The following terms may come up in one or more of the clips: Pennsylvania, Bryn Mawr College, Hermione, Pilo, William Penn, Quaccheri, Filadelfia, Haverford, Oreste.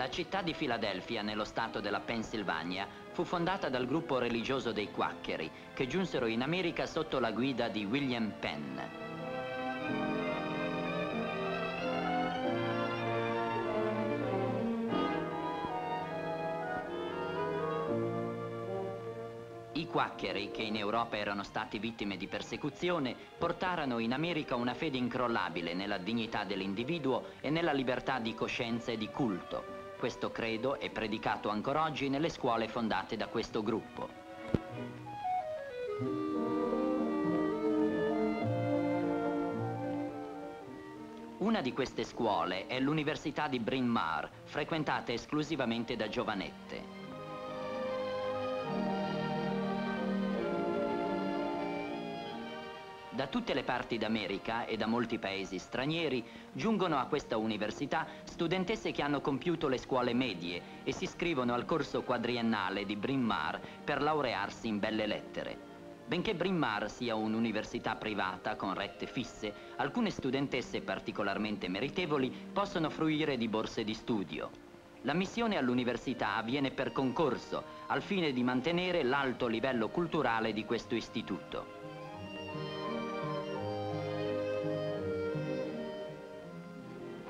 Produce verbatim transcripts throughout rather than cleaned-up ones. La città di Filadelfia, nello stato della Pennsylvania, fu fondata dal gruppo religioso dei Quaccheri, che giunsero in America sotto la guida di William Penn. I Quaccheri, che in Europa erano stati vittime di persecuzione, portarono in America una fede incrollabile nella dignità dell'individuo e nella libertà di coscienza e di culto. Questo credo è predicato ancora oggi nelle scuole fondate da questo gruppo. Una di queste scuole è l'Università di Bryn Mawr, frequentata esclusivamente da giovanette. Da tutte le parti d'America e da molti paesi stranieri giungono a questa università studentesse che hanno compiuto le scuole medie e si iscrivono al corso quadriennale di Bryn Mawr per laurearsi in belle lettere. Benché Bryn Mawr sia un'università privata con rette fisse, alcune studentesse particolarmente meritevoli possono fruire di borse di studio. L'ammissione all'università avviene per concorso, al fine di mantenere l'alto livello culturale di questo istituto.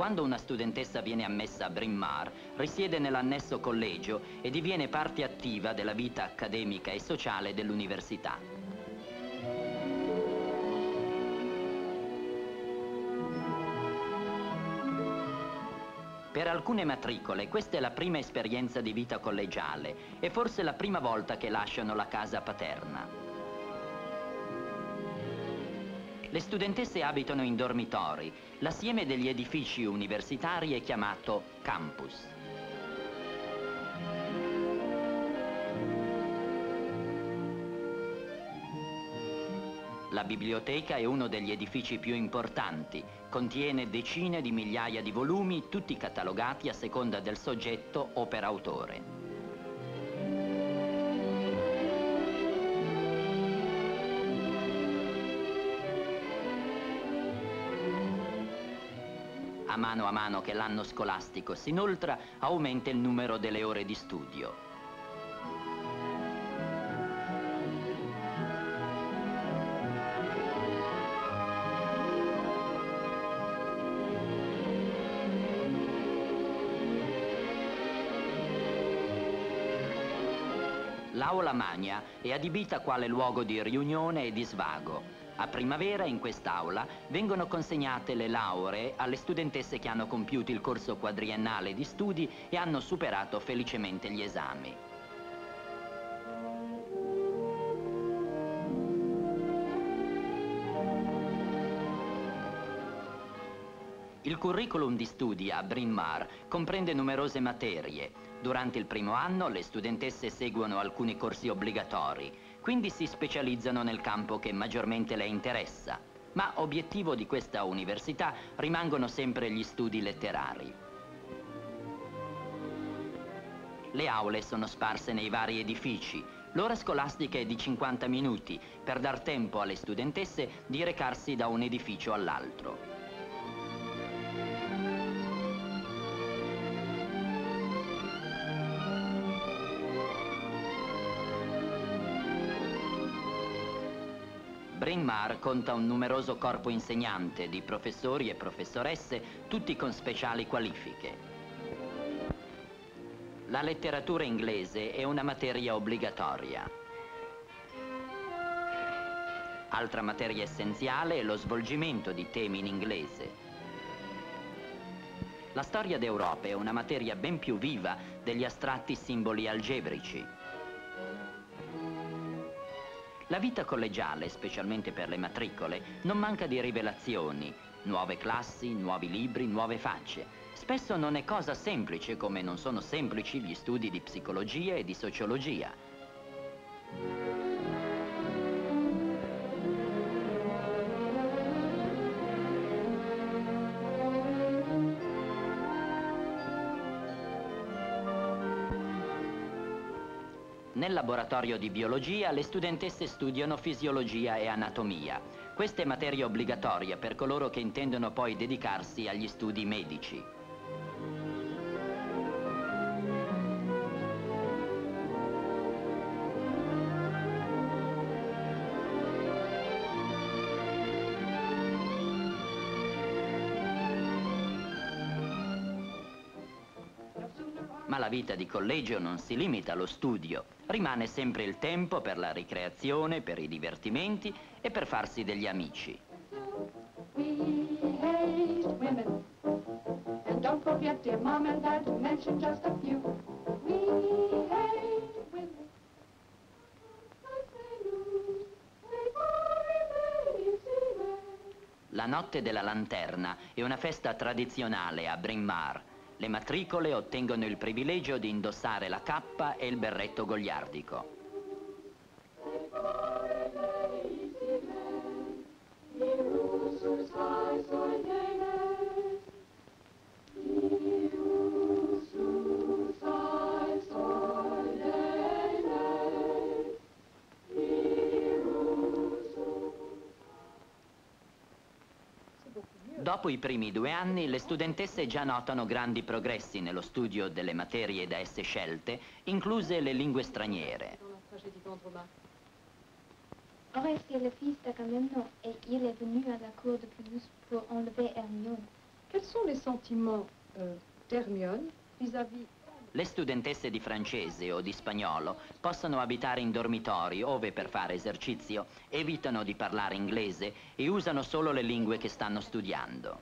Quando una studentessa viene ammessa a Bryn Mawr, risiede nell'annesso collegio e diviene parte attiva della vita accademica e sociale dell'università. Per alcune matricole questa è la prima esperienza di vita collegiale e forse la prima volta che lasciano la casa paterna. Le studentesse abitano in dormitori. L'assieme degli edifici universitari è chiamato campus. La biblioteca è uno degli edifici più importanti. Contiene decine di migliaia di volumi, tutti catalogati a seconda del soggetto o per autore. A mano a mano che l'anno scolastico si inoltra, aumenta il numero delle ore di studio. L'aula magna è adibita quale luogo di riunione e di svago. A primavera in quest'aula vengono consegnate le lauree alle studentesse che hanno compiuto il corso quadriennale di studi e hanno superato felicemente gli esami. Il curriculum di studi a Bryn Mawr comprende numerose materie. Durante il primo anno le studentesse seguono alcuni corsi obbligatori. Quindi si specializzano nel campo che maggiormente le interessa, ma obiettivo di questa università rimangono sempre gli studi letterari. Le aule sono sparse nei vari edifici. L'ora scolastica è di cinquanta minuti, per dar tempo alle studentesse di recarsi da un edificio all'altro. Bryn Mawr conta un numeroso corpo insegnante di professori e professoresse, tutti con speciali qualifiche. La letteratura inglese è una materia obbligatoria. Altra materia essenziale è lo svolgimento di temi in inglese. La storia d'Europa è una materia ben più viva degli astratti simboli algebrici. La vita collegiale, specialmente per le matricole, non manca di rivelazioni, nuove classi, nuovi libri, nuove facce. Spesso non è cosa semplice, come non sono semplici gli studi di psicologia e di sociologia. Nel laboratorio di biologia le studentesse studiano fisiologia e anatomia. Questa è materia obbligatoria per coloro che intendono poi dedicarsi agli studi medici. Ma la vita di collegio non si limita allo studio. Rimane sempre il tempo per la ricreazione, per i divertimenti e per farsi degli amici. La notte della lanterna è una festa tradizionale a Bryn Mawr. Le matricole ottengono il privilegio di indossare la cappa e il berretto goliardico. Dopo i primi due anni, le studentesse già notano grandi progressi nello studio delle materie da esse scelte, incluse le lingue straniere. Oreste est le fils d'Agamemnon et il est venu à la cour de Pilo pour enlever Hermione. Quels sont les sentiments euh, d'Hermione vis-à-vis? Le studentesse di francese o di spagnolo possono abitare in dormitori ove per fare esercizio evitano di parlare inglese e usano solo le lingue che stanno studiando.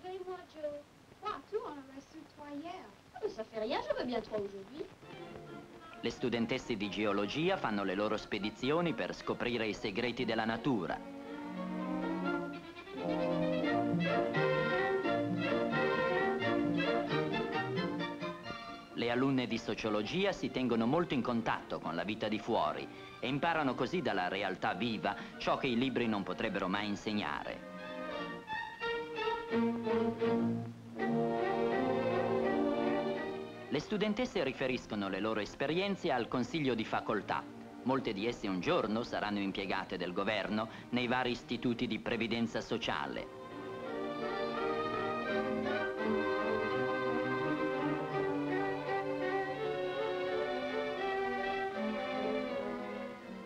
Le studentesse di geologia fanno le loro spedizioni per scoprire i segreti della natura. Le alunne di sociologia si tengono molto in contatto con la vita di fuori e imparano così dalla realtà viva ciò che i libri non potrebbero mai insegnare. Le studentesse riferiscono le loro esperienze al consiglio di facoltà. Molte di esse un giorno saranno impiegate del governo nei vari istituti di previdenza sociale.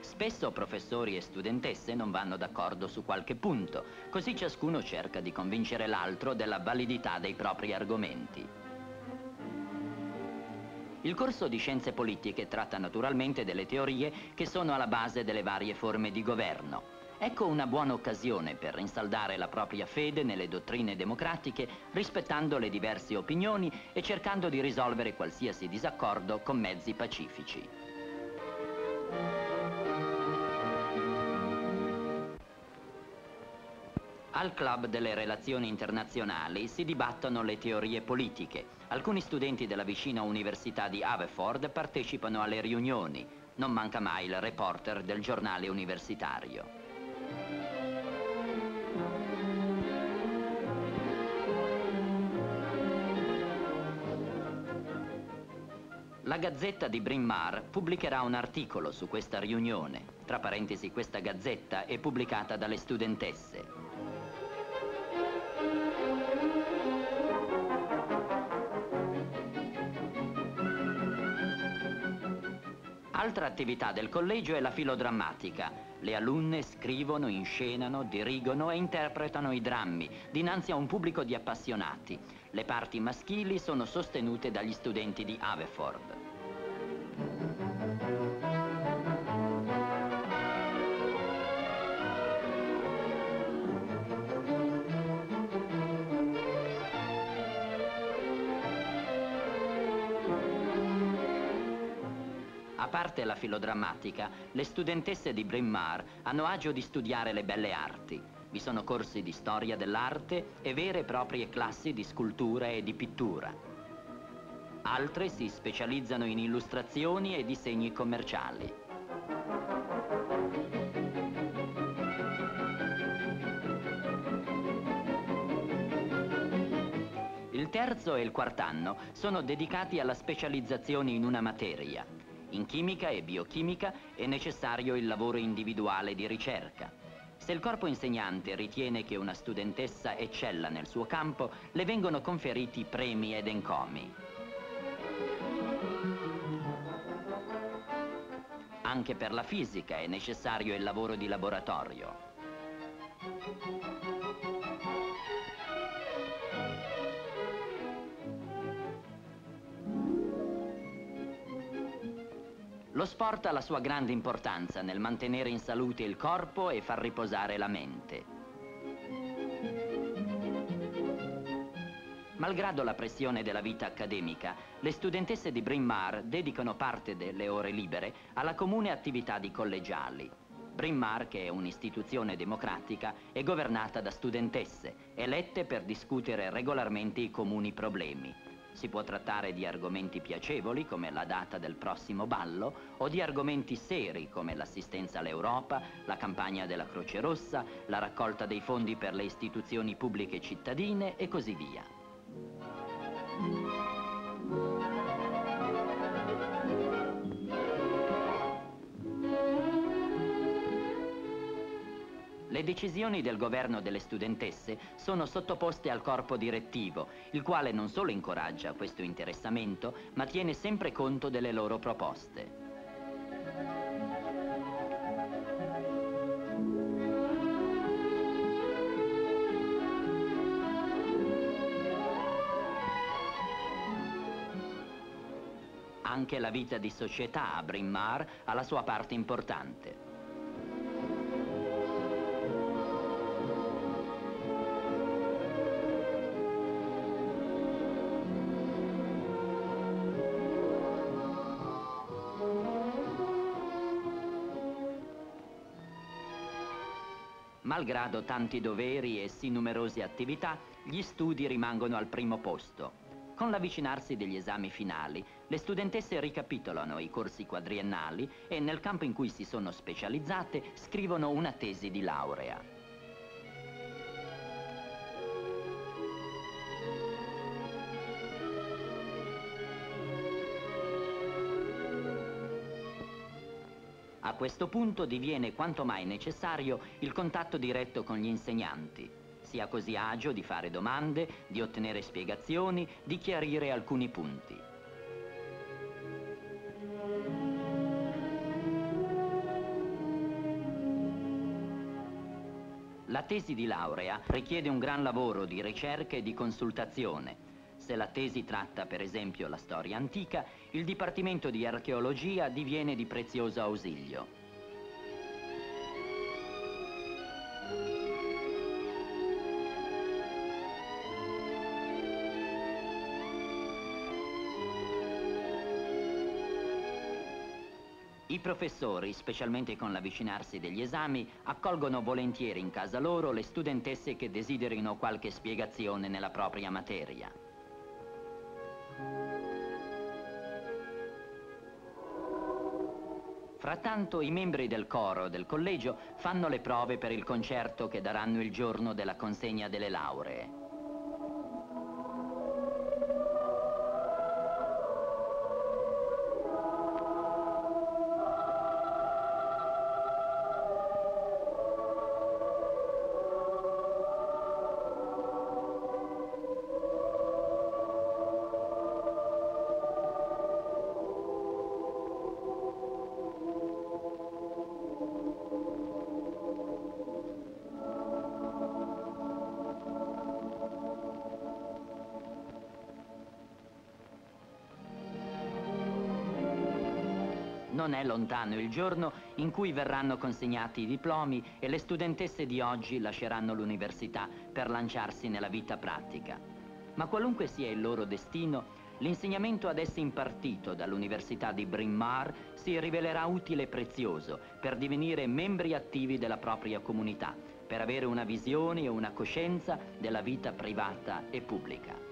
Spesso professori e studentesse non vanno d'accordo su qualche punto, così ciascuno cerca di convincere l'altro della validità dei propri argomenti. Il corso di scienze politiche tratta naturalmente delle teorie che sono alla base delle varie forme di governo. Ecco una buona occasione per rinsaldare la propria fede nelle dottrine democratiche, rispettando le diverse opinioni e cercando di risolvere qualsiasi disaccordo con mezzi pacifici. Al club delle relazioni internazionali si dibattono le teorie politiche. Alcuni studenti della vicina università di Haverford partecipano alle riunioni. Non manca mai il reporter del giornale universitario. La Gazzetta di Bryn Mawr pubblicherà un articolo su questa riunione. Tra parentesi, questa gazzetta è pubblicata dalle studentesse. Altra attività del collegio è la filodrammatica. Le alunne scrivono, inscenano, dirigono e interpretano i drammi dinanzi a un pubblico di appassionati. Le parti maschili sono sostenute dagli studenti di Haverford. A parte la filodrammatica, le studentesse di Bryn Mawr hanno agio di studiare le belle arti. Vi sono corsi di storia dell'arte e vere e proprie classi di scultura e di pittura. Altre si specializzano in illustrazioni e disegni commerciali. Il terzo e il quart'anno sono dedicati alla specializzazione in una materia. In chimica e biochimica è necessario il lavoro individuale di ricerca. Se il corpo insegnante ritiene che una studentessa eccella nel suo campo, le vengono conferiti premi ed encomi. Anche per la fisica è necessario il lavoro di laboratorio. Lo sport ha la sua grande importanza nel mantenere in salute il corpo e far riposare la mente. Malgrado la pressione della vita accademica, le studentesse di Bryn Mawr dedicano parte delle ore libere alla comune attività di collegiali. Bryn Mawr, che è un'istituzione democratica, è governata da studentesse, elette per discutere regolarmente i comuni problemi. Si può trattare di argomenti piacevoli, come la data del prossimo ballo, o di argomenti seri, come l'assistenza all'Europa, la campagna della Croce Rossa, la raccolta dei fondi per le istituzioni pubbliche cittadine e così via. Le decisioni del governo delle studentesse sono sottoposte al corpo direttivo, il quale non solo incoraggia questo interessamento, ma tiene sempre conto delle loro proposte. Anche la vita di società a Bryn Mawr ha la sua parte importante. Malgrado tanti doveri e sì numerose attività, gli studi rimangono al primo posto. Con l'avvicinarsi degli esami finali, le studentesse ricapitolano i corsi quadriennali e nel campo in cui si sono specializzate scrivono una tesi di laurea. A questo punto diviene quanto mai necessario il contatto diretto con gli insegnanti. Si ha così agio di fare domande, di ottenere spiegazioni, di chiarire alcuni punti. La tesi di laurea richiede un gran lavoro di ricerca e di consultazione. Se la tesi tratta, per esempio, la storia antica, il Dipartimento di Archeologia diviene di prezioso ausilio. I professori, specialmente con l'avvicinarsi degli esami, accolgono volentieri in casa loro le studentesse che desiderino qualche spiegazione nella propria materia. Frattanto i membri del coro del collegio fanno le prove per il concerto che daranno il giorno della consegna delle lauree. Non è lontano il giorno in cui verranno consegnati i diplomi e le studentesse di oggi lasceranno l'università per lanciarsi nella vita pratica. Ma qualunque sia il loro destino, l'insegnamento ad essi impartito dall'Università di Bryn Mawr si rivelerà utile e prezioso per divenire membri attivi della propria comunità, per avere una visione e una coscienza della vita privata e pubblica.